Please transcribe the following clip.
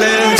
Let him